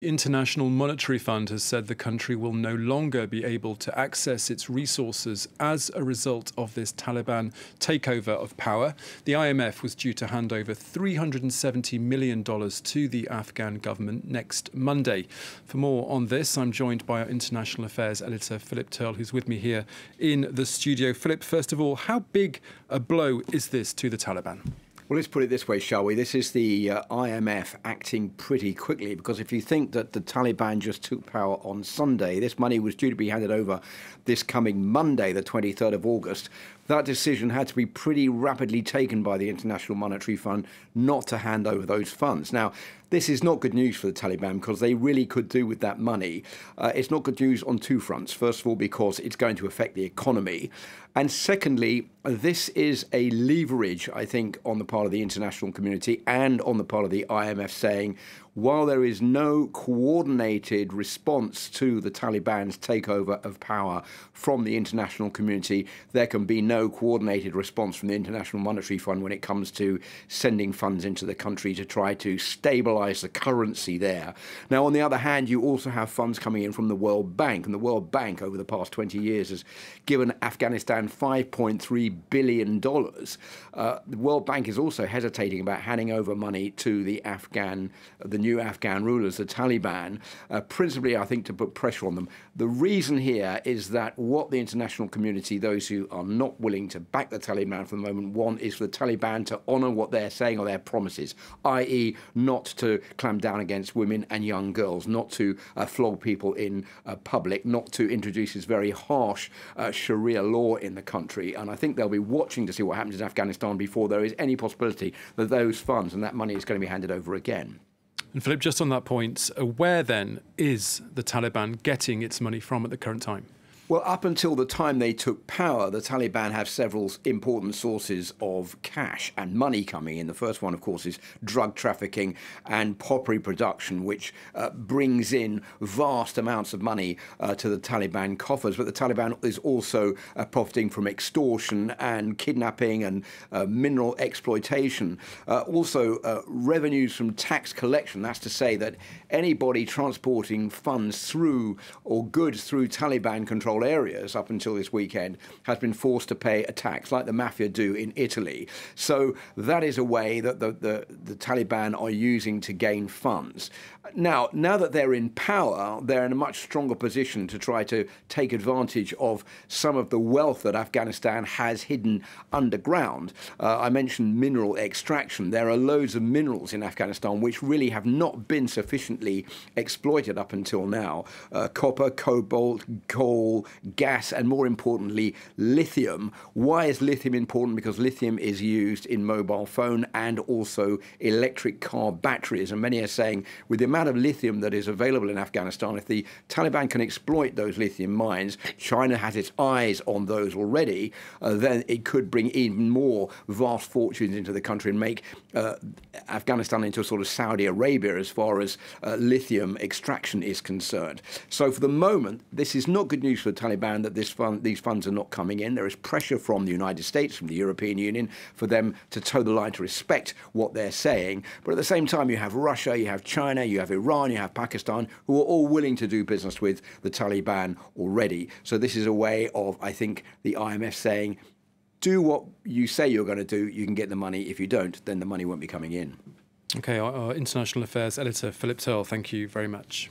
International Monetary Fund has said the country will no longer be able to access its resources as a result of this Taliban takeover of power. The IMF was due to hand over $370 million to the Afghan government next Monday. For more on this, I'm joined by our international affairs editor, Philip Turle, who's with me here in the studio. Philip, first of all, how big a blow is this to the Taliban? Well, let's put it this way, shall we? This is the IMF acting pretty quickly, because if you think that the Taliban just took power on Sunday, this money was due to be handed over this coming Monday, the 23rd of August. That decision had to be pretty rapidly taken by the International Monetary Fund not to hand over those funds. Now, this is not good news for the Taliban because they really could do with that money. It's not good news on two fronts. First of all, because it's going to affect the economy. And secondly, this is a leverage, I think, on the part of the international community and on the part of the IMF saying, while there is no coordinated response to the Taliban's takeover of power from the international community, there can be no coordinated response from the International Monetary Fund when it comes to sending funds into the country to try to stabilise the currency there. Now, on the other hand, you also have funds coming in from the World Bank, and the World Bank over the past 20 years has given Afghanistan $5.3 billion. The World Bank is also hesitating about handing over money to the new Afghan rulers, the Taliban, principally, I think, to put pressure on them. The reason here is that what the international community, those who are not willing to back the Taliban for the moment, want is for the Taliban to honour what they're saying or their promises, i.e. not to clamp down against women and young girls, not to flog people in public, not to introduce this very harsh Sharia law in the country. And I think they'll be watching to see what happens in Afghanistan before there is any possibility that those funds and that money is going to be handed over again. And Philip, just on that point, where then is the Taliban getting its money from at the current time? Well, up until the time they took power, the Taliban have several important sources of cash and money coming in. The first one, of course, is drug trafficking and pottery production, which brings in vast amounts of money to the Taliban coffers. But the Taliban is also profiting from extortion and kidnapping and mineral exploitation. Also, revenues from tax collection. That's to say that anybody transporting funds through or goods through Taliban control areas up until this weekend has been forced to pay a tax, like the mafia do in Italy. So that is a way that the Taliban are using to gain funds. Now that they're in power, they're in a much stronger position to try to take advantage of some of the wealth that Afghanistan has hidden underground. I mentioned mineral extraction. There are loads of minerals in Afghanistan which really have not been sufficiently exploited up until now. Copper, cobalt, coal, gas, and more importantly, lithium. Why is lithium important? Because lithium is used in mobile phone and also electric car batteries. And many are saying with the amount of lithium that is available in Afghanistan, if the Taliban can exploit those lithium mines, China has its eyes on those already, then it could bring even more vast fortunes into the country and make Afghanistan into a sort of Saudi Arabia as far as lithium extraction is concerned. So for the moment, this is not good news for the Taliban that these funds are not coming in. There is pressure from the United States, from the European Union, for them to toe the line, to respect what they're saying. But at the same time, you have Russia, you have China, you have Iran, you have Pakistan, who are all willing to do business with the Taliban already. So this is a way of, I think, the IMF saying, do what you say you're going to do, you can get the money. If you don't, then the money won't be coming in. OK, our international affairs editor, Philip Turle, thank you very much.